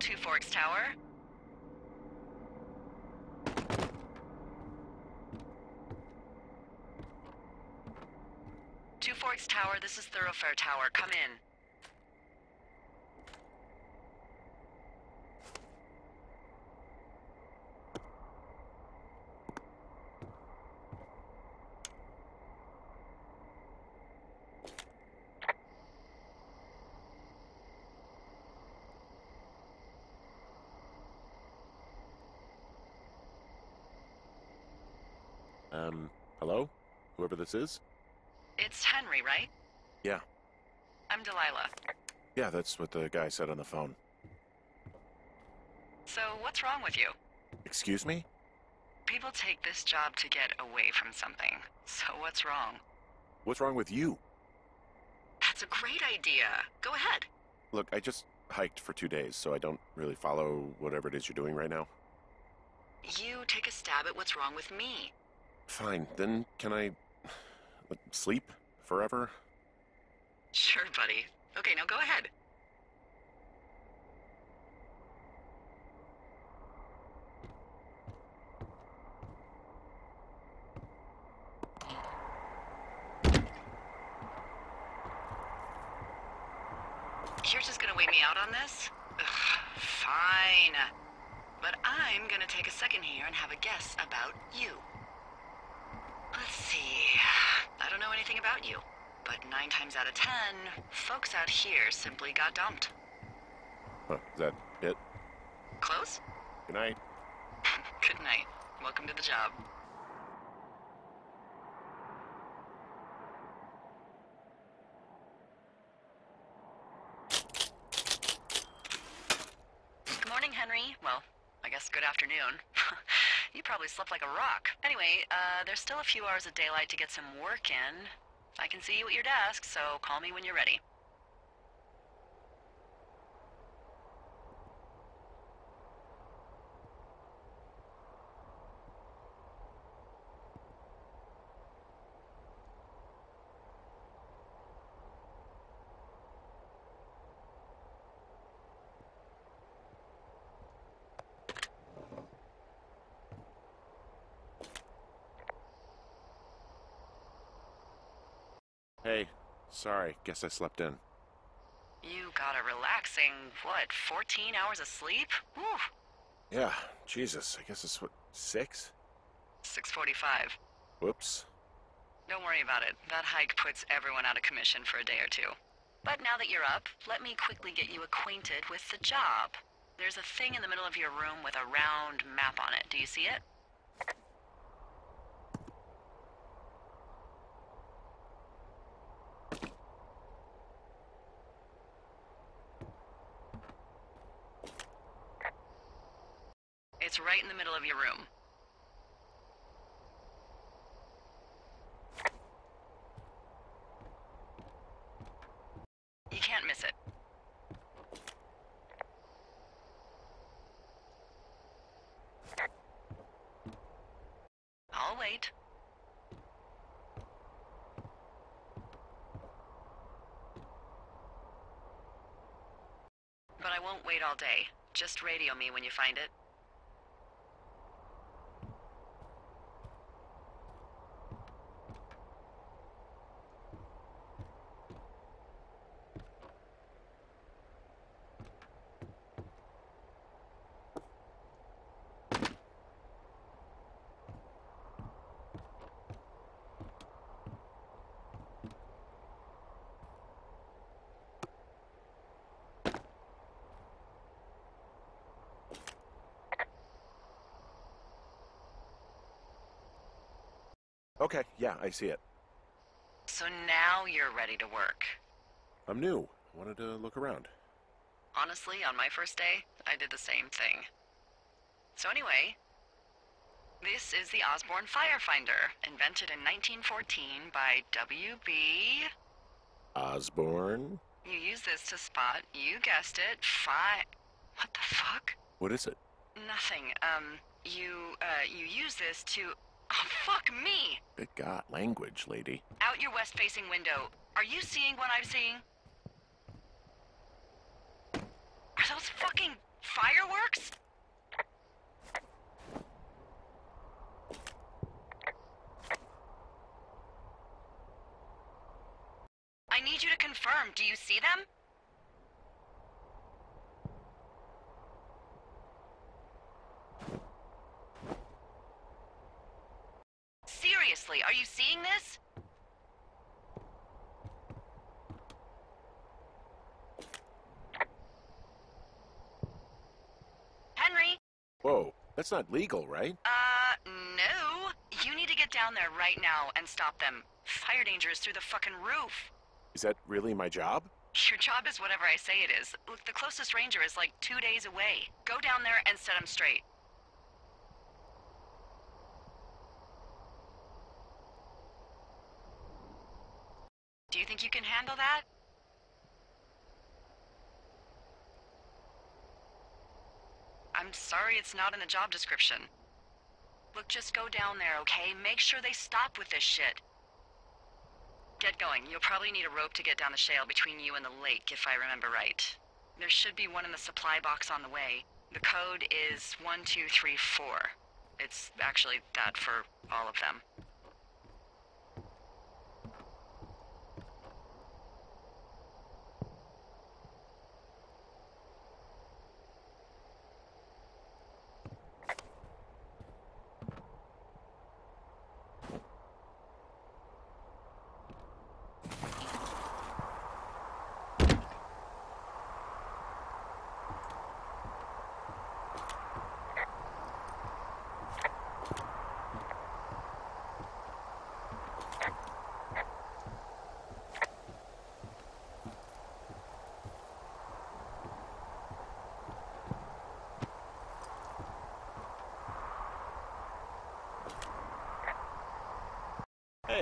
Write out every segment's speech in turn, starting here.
Two Forks Tower. Two Forks Tower, this is Thoroughfare Tower. Come in. Hello? Whoever this is? It's Henry, right? Yeah. I'm Delilah. Yeah, that's what the guy said on the phone. So, what's wrong with you? Excuse me? People take this job to get away from something. So, what's wrong? What's wrong with you? That's a great idea. Go ahead. Look, I just hiked for 2 days, so I don't really follow whatever it is you're doing right now. You take a stab at what's wrong with me. Fine, then can I sleep forever? Sure, buddy. Okay, now go ahead. You're just gonna wait me out on this? Ugh, fine. But I'm gonna take a second here and have a guess about you. Let's see, I don't know anything about you, but 9 times out of 10, folks out here simply got dumped. Huh, is that it? Close? Good night. Good night. Welcome to the job. Annie? Well, I guess good afternoon. You probably slept like a rock. Anyway, there's still a few hours of daylight to get some work in. I can see you at your desk, so call me when you're ready. Hey, sorry, guess I slept in. You got a relaxing, what, 14 hours of sleep? Whew. Yeah, Jesus, I guess it's what, 6? 6:45. Whoops. Don't worry about it. That hike puts everyone out of commission for a day or two. But now that you're up, let me quickly get you acquainted with the job. There's a thing in the middle of your room with a round map on it. Do you see it? It's right in the middle of your room. You can't miss it. I'll wait. But I won't wait all day. Just radio me when you find it. Okay, yeah, I see it. So now you're ready to work. I'm new. I wanted to look around. Honestly, on my first day, I did the same thing. So anyway, this is the Osborne firefinder, invented in 1914 by W.B. Osborne? You use this to spot, you guessed it, What the fuck? What is it? Nothing. You use this to... Oh, fuck me! Good God, language, lady. Out your west-facing window. Are you seeing what I'm seeing? Are those fucking fireworks? I need you to confirm. Do you see them? Are you seeing this? Henry? Whoa, that's not legal, right? No. You need to get down there right now and stop them. Fire danger is through the fucking roof. Is that really my job? Your job is whatever I say it is. Look, the closest ranger is like 2 days away. Go down there and set them straight. Do you think you can handle that? I'm sorry it's not in the job description. Look, just go down there, okay? Make sure they stop with this shit. Get going. You'll probably need a rope to get down the shale between you and the lake, if I remember right. There should be one in the supply box on the way. The code is 1234. It's actually that for all of them.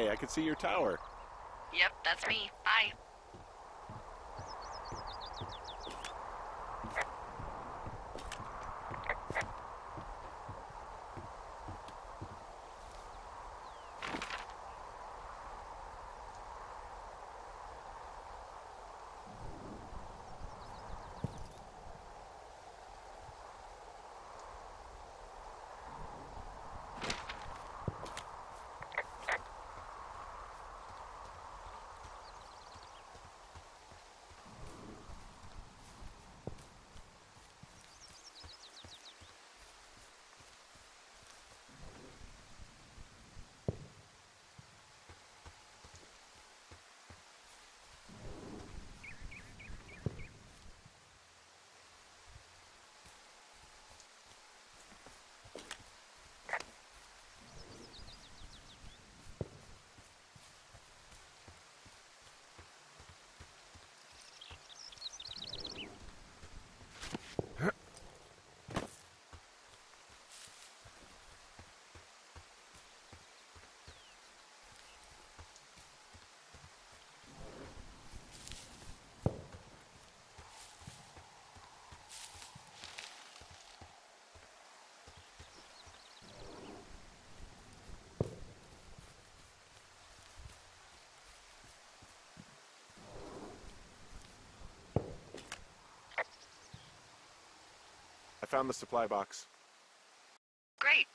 Hey, I can see your tower. Yep, that's me. Bye. I found the supply box. Great.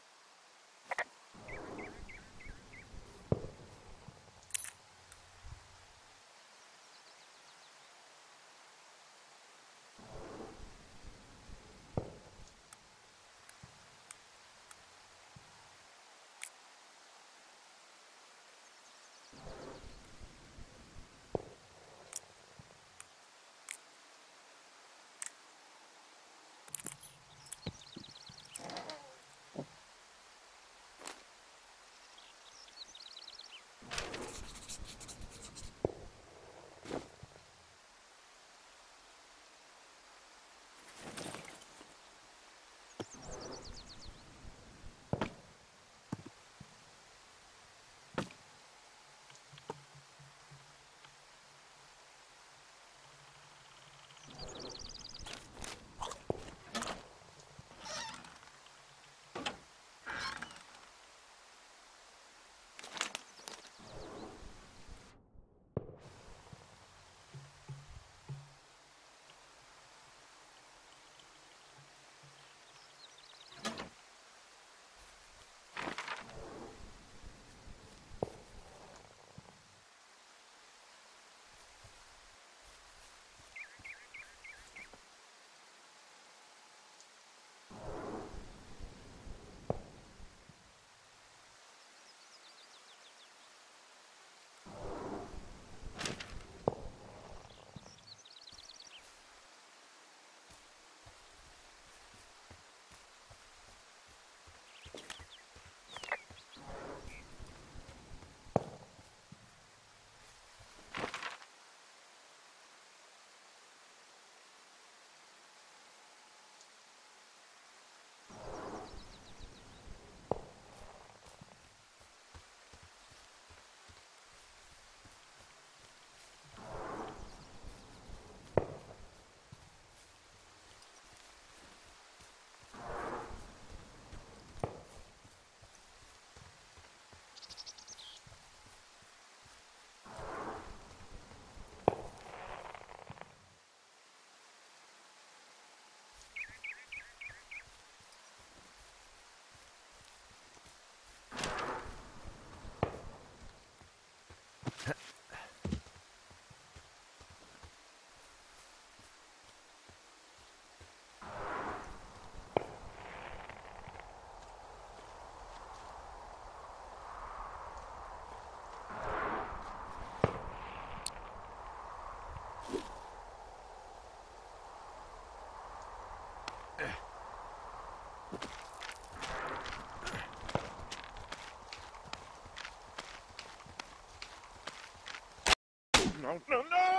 No, no, no!